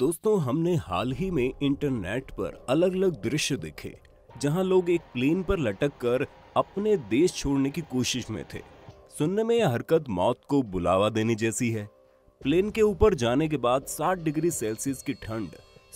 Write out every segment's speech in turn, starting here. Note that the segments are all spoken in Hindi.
दोस्तों, हमने हाल ही में इंटरनेट पर अलग अलग दृश्य देखे जहां लोग एक प्लेन पर लटक कर अपने देश छोड़ने की कोशिश में थे। सुनने में यह हरकत मौत को बुलावा देने जैसी है। प्लेन के ऊपर जाने के बाद 60 डिग्री सेल्सियस की ठंड,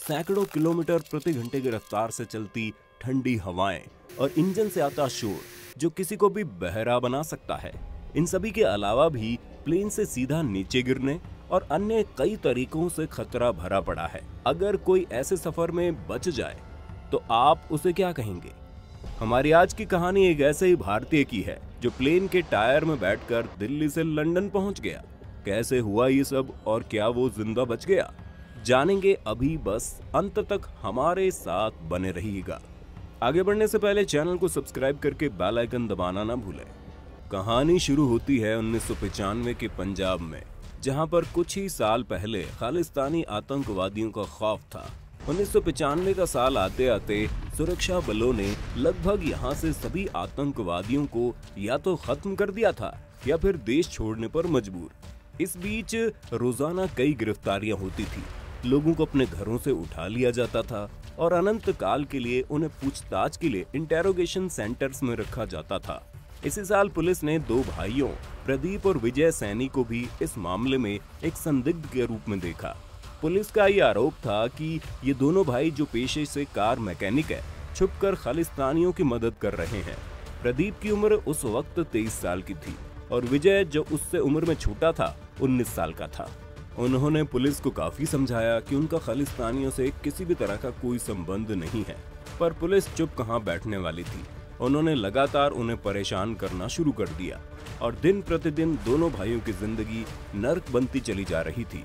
सैकड़ों किलोमीटर प्रति घंटे की रफ्तार से चलती ठंडी हवाएं और इंजन से आता शोर जो किसी को भी बहरा बना सकता है। इन सभी के अलावा भी प्लेन से सीधा नीचे गिरने और अन्य कई तरीकों से खतरा भरा पड़ा है। अगर कोई ऐसे सफर में बच जाए तो आप उसे क्या कहेंगे? हमारी आज की कहानी एक ऐसे ही भारतीय की है जो प्लेन के टायर में बैठकर दिल्ली से लंदन पहुंच गया। कैसे हुआ ये सब और क्या वो जिंदा बच गया, जानेंगे अभी। बस अंत तक हमारे साथ बने रहिएगा। आगे बढ़ने से पहले चैनल को सब्सक्राइब करके बेल आइकन दबाना ना भूलें। कहानी शुरू होती है 1995 के पंजाब में, जहां पर कुछ ही साल पहले खालिस्तानी आतंकवादियों का खौफ था। 1995 का साल आते आते सुरक्षा बलों ने लगभग यहां से सभी आतंकवादियों को या तो खत्म कर दिया था या फिर देश छोड़ने पर मजबूर। इस बीच रोजाना कई गिरफ्तारियां होती थी, लोगों को अपने घरों से उठा लिया जाता था और अनंत काल के लिए उन्हें पूछताछ के लिए इंटेरोगेशन सेंटर्स में रखा जाता था। इसी साल पुलिस ने दो भाइयों प्रदीप और विजय सैनी को भी इस मामले में एक संदिग्ध के रूप में देखा। पुलिस का ये आरोप था कि ये दोनों भाई, जो पेशे से कार मैकेनिक है, छुपकर खालिस्तानियों की मदद कर रहे हैं। प्रदीप की उम्र उस वक्त 23 साल की थी और विजय, जो उससे उम्र में छोटा था, 19 साल का था। उन्होंने पुलिस को काफी समझाया कि उनका खालिस्तानियों से किसी भी तरह का कोई संबंध नहीं है, पर पुलिस चुप कहाँ बैठने वाली थी। उन्होंने लगातार उन्हें परेशान करना शुरू कर दिया और दिन प्रतिदिन दोनों भाइयों की जिंदगी नर्क बनती चली जा रही थी।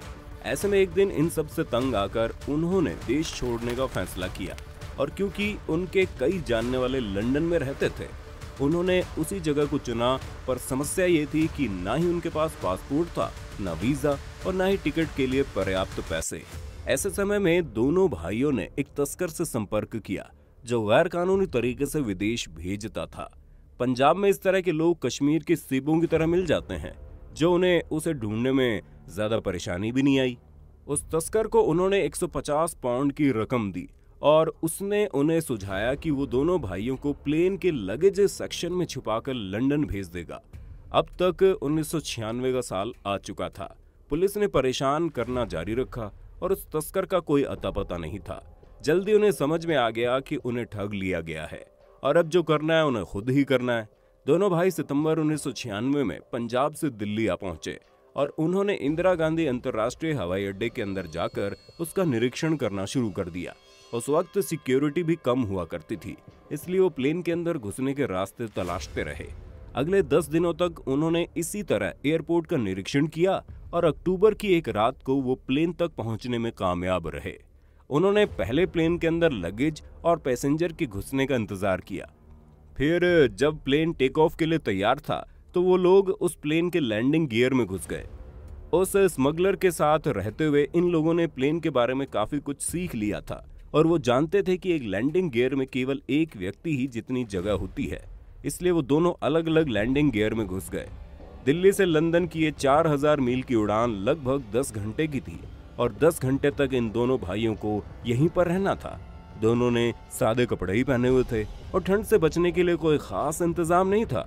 ऐसे में एक दिन इन सब से तंग आकर उन्होंने देश छोड़ने का फैसला किया और क्योंकि उनके कई जानने वाले लंदन में रहते थे, उन्होंने उसी जगह को चुना। पर समस्या ये थी कि ना ही उनके पास पासपोर्ट था, ना वीज़ा और ना ही टिकट के लिए पर्याप्त पैसे। ऐसे समय में दोनों भाइयों ने एक तस्कर से संपर्क किया जो गैर कानूनी तरीके से विदेश भेजता था। पंजाब में इस तरह के लोग कश्मीर के सीबों की तरह मिल जाते हैं, जो उन्हें उसे ढूंढने में ज़्यादा परेशानी भी नहीं आई। उस तस्कर को उन्होंने 150 पाउंड की रकम दी और उसने उन्हें सुझाया कि वो दोनों भाइयों को प्लेन के लगेज सेक्शन में छुपाकर लंदन भेज देगा। अब तक 1996 का साल आ चुका था। पुलिस ने परेशान करना जारी रखा और उस तस्कर का कोई अता पता नहीं था। जल्दी उन्हें समझ में आ गया कि उन्हें ठग लिया गया है और अब जो करना है उन्हें खुद ही करना है। दोनों भाई सितंबर 1996 में पंजाब से दिल्ली आ पहुंचे और उन्होंने इंदिरा गांधी अंतर्राष्ट्रीय हवाई अड्डे के अंदर जाकर उसका निरीक्षण करना शुरू कर दिया। उस वक्त सिक्योरिटी भी कम हुआ करती थी, इसलिए वो प्लेन के अंदर घुसने के रास्ते तलाशते रहे। अगले 10 दिनों तक उन्होंने इसी तरह एयरपोर्ट का निरीक्षण किया और अक्टूबर की एक रात को वो प्लेन तक पहुँचने में कामयाब रहे। उन्होंने पहले प्लेन के अंदर लगेज और पैसेंजर के घुसने का इंतजार किया। फिर जब प्लेन टेक ऑफ के लिए तैयार था तो वो लोग उस प्लेन के लैंडिंग गियर में घुस गए। उस स्मगलर के साथ रहते हुए इन लोगों ने प्लेन के बारे में काफ़ी कुछ सीख लिया था और वो जानते थे कि एक लैंडिंग गियर में केवल एक व्यक्ति ही जितनी जगह होती है, इसलिए वो दोनों अलग अलग लैंडिंग गियर में घुस गए। दिल्ली से लंदन की ये 4000 मील की उड़ान लगभग 10 घंटे की थी और 10 घंटे तक इन दोनों भाइयों को यहीं पर रहना था। दोनों ने सादे कपड़े ही पहने हुए थे और ठंड से बचने के लिए कोई खास इंतजाम नहीं था।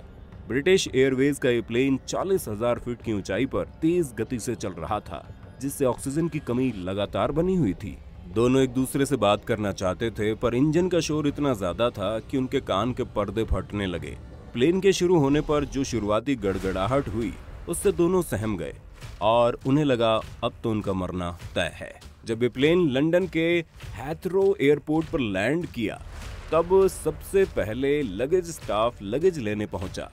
ब्रिटिश एयरवेज का ये प्लेन 40,000 फीट की ऊंचाई पर तेज गति से चल रहा था, जिससे ऑक्सीजन की कमी लगातार बनी हुई थी। दोनों एक दूसरे से बात करना चाहते थे, पर इंजन का शोर इतना ज्यादा था कि उनके कान के पर्दे फटने लगे। प्लेन के शुरू होने पर जो शुरुआती गड़गड़ाहट हुई, उससे दोनों सहम गए और उन्हें लगा अब तो उनका मरना तय है। जब ये प्लेन लंदन के हैथरो एयरपोर्ट पर लैंड किया, तब सबसे पहले लगेज स्टाफ लगेज लेने पहुंचा।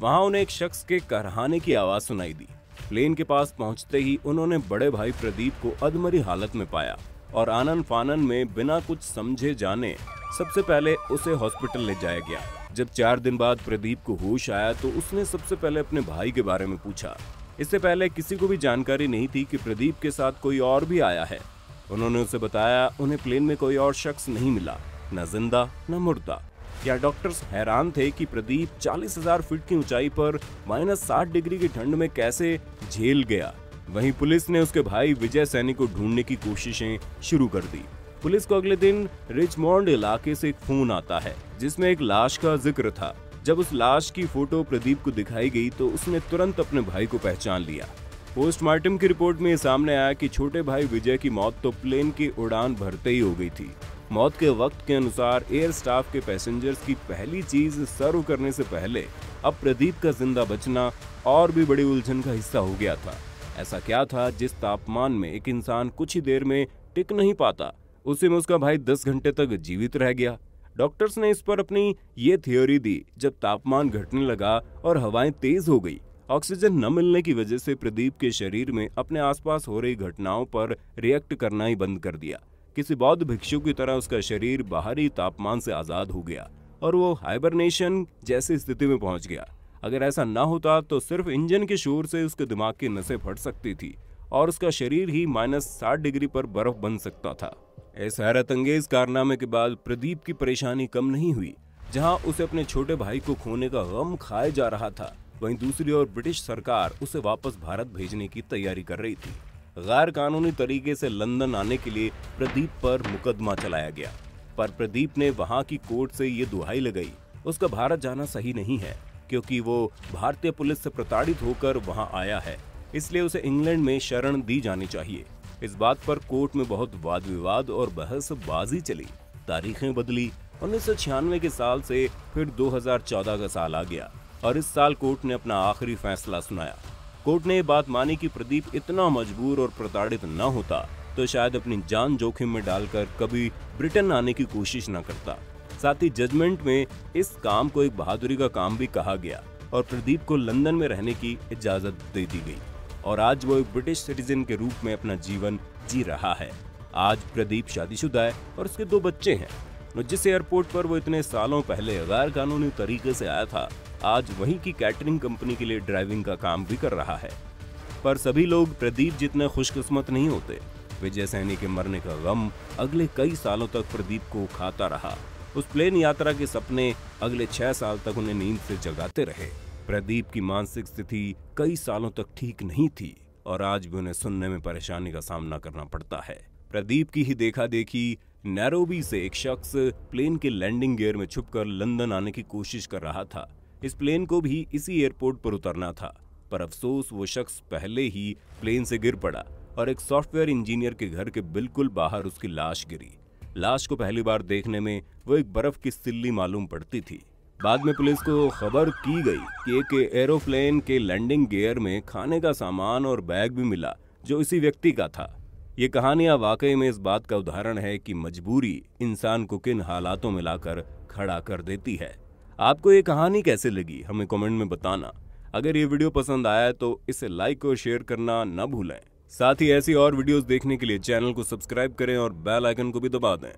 वहां उन्हें एक शख्स के कराहने की आवाज़ सुनाई दी। प्लेन के पास पहुंचते ही उन्होंने बड़े भाई प्रदीप को अधमरी हालत में पाया और आनन फानन में बिना कुछ समझे जाने सबसे पहले उसे हॉस्पिटल ले जाया गया। जब 4 दिन बाद प्रदीप को होश आया तो उसने सबसे पहले अपने भाई के बारे में पूछा। इससे पहले किसी को भी जानकारी नहीं थी कि प्रदीप के साथ कोई और भी आया है। उन्होंने उसे बताया उन्हें प्लेन में कोई और शख्स नहीं मिला, न जिंदा न मुर्दा। या डॉक्टर्स हैरान थे कि प्रदीप 40,000 फीट की ऊंचाई पर -60 डिग्री की ठंड में कैसे झेल गया वहीं पुलिस ने उसके भाई विजय सैनी को ढूंढने की कोशिशें शुरू कर दी। पुलिस को अगले दिन रिचमॉन्ड इलाके से एक फोन आता है जिसमें एक लाश का जिक्र था। जब उस लाश की फोटो प्रदीप को दिखाई गई तो उसने तुरंत अपने भाई को पहचान लिया। पोस्टमार्टम की रिपोर्ट में सामने आया कि छोटे भाई विजय की मौत तो प्लेन की उड़ान भरते ही हो गई थी। मौत के वक्त के अनुसार एयर स्टाफ के पैसेंजर्स की पहली चीज सर्व करने से पहले अब प्रदीप का जिंदा बचना और भी बड़ी उलझन का हिस्सा हो गया था। ऐसा क्या था जिस तापमान में एक इंसान कुछ ही देर में टिक नहीं पाता, उसी में उसका भाई 10 घंटे तक जीवित रह गया। डॉक्टर्स ने इस पर अपनी ये थ्योरी दी। जब तापमान घटने लगा और हवाएं तेज हो गई, ऑक्सीजन न मिलने की वजह से प्रदीप के शरीर में अपने आसपास हो रही घटनाओं पर रिएक्ट करना ही बंद कर दिया। किसी बौद्ध भिक्षु की तरह उसका शरीर बाहरी तापमान से आज़ाद हो गया और वो हाइबरनेशन जैसी स्थिति में पहुंच गया। अगर ऐसा ना होता तो सिर्फ इंजन के शोर से उसके दिमाग की नसें फट सकती थी और उसका शरीर ही -60 डिग्री पर बर्फ बन सकता था। इस हैरतअंगेज कारनामे के बाद प्रदीप की परेशानी कम नहीं हुई। जहां उसे अपने छोटे भाई को खोने का गम खाए जा रहा था, वहीं दूसरी ओर ब्रिटिश सरकार उसे वापस भारत भेजने की तैयारी कर रही थी। गैर कानूनी तरीके से लंदन आने के लिए प्रदीप पर मुकदमा चलाया गया, पर प्रदीप ने वहां की कोर्ट से ये दुहाई लगाई उसका भारत जाना सही नहीं है क्योंकि वो भारतीय पुलिस से प्रताड़ित होकर वहां आया है, इसलिए उसे इंग्लैंड में शरण दी जानी चाहिए। इस बात पर कोर्ट में बहुत वाद विवाद और बहसबाजी चली। तारीखें बदली। 1996 के साल से फिर 2014 का साल आ गया और इस साल कोर्ट ने अपना आखिरी फैसला सुनाया। कोर्ट ने ये बात मानी कि प्रदीप इतना मजबूर और प्रताड़ित न होता तो शायद अपनी जान जोखिम में डालकर कभी ब्रिटेन आने की कोशिश न करता। साथ ही जजमेंट में इस काम को एक बहादुरी का काम भी कहा गया और प्रदीप को लंदन में रहने की इजाजत दे दी गई और आज वो एक ब्रिटिश सिटीजन के रूप में अपना जीवन जी रहा है। आज प्रदीप शादीशुदा है और उसके 2 बच्चे हैं। जिस एयरपोर्ट पर वो इतने सालों पहले गैर कानूनी तरीके से आया था, आज वहीं की कैटरिंग कंपनी के लिए ड्राइविंग का काम भी कर रहा है। पर सभी लोग प्रदीप जितने खुशकिस्मत नहीं होते। विजय सैनी के मरने का गम अगले कई सालों तक प्रदीप को खाता रहा। उस प्लेन यात्रा के सपने अगले 6 साल तक उन्हें नींद से जगाते रहे। प्रदीप की मानसिक स्थिति कई सालों तक ठीक नहीं थी और आज भी उन्हें सुनने में परेशानी का सामना करना पड़ता है। प्रदीप की ही देखा देखी नैरोबी से एक शख्स प्लेन के लैंडिंग गियर में छुपकर लंदन आने की कोशिश कर रहा था। इस प्लेन को भी इसी एयरपोर्ट पर उतरना था, पर अफसोस वो शख्स पहले ही प्लेन से गिर पड़ा और एक सॉफ्टवेयर इंजीनियर के घर के बिल्कुल बाहर उसकी लाश गिरी। लाश को पहली बार देखने में वो एक बर्फ की सिल्ली मालूम पड़ती थी। बाद में पुलिस को खबर की गई कि एक एरोप्लेन के लैंडिंग गियर में खाने का सामान और बैग भी मिला जो इसी व्यक्ति का था। ये कहानियां वाकई में इस बात का उदाहरण है कि मजबूरी इंसान को किन हालातों में लाकर खड़ा कर देती है। आपको ये कहानी कैसे लगी हमें कमेंट में बताना। अगर ये वीडियो पसंद आया तो इसे लाइक और शेयर करना न भूलें। साथ ही ऐसी और वीडियोस देखने के लिए चैनल को सब्सक्राइब करें और बेल आइकन को भी दबा दें।